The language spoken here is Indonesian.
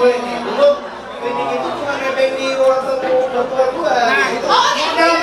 Gue nih, belum, klinik itu cuma nebeng di ruang tunggu dokter gue. Nah, itu modal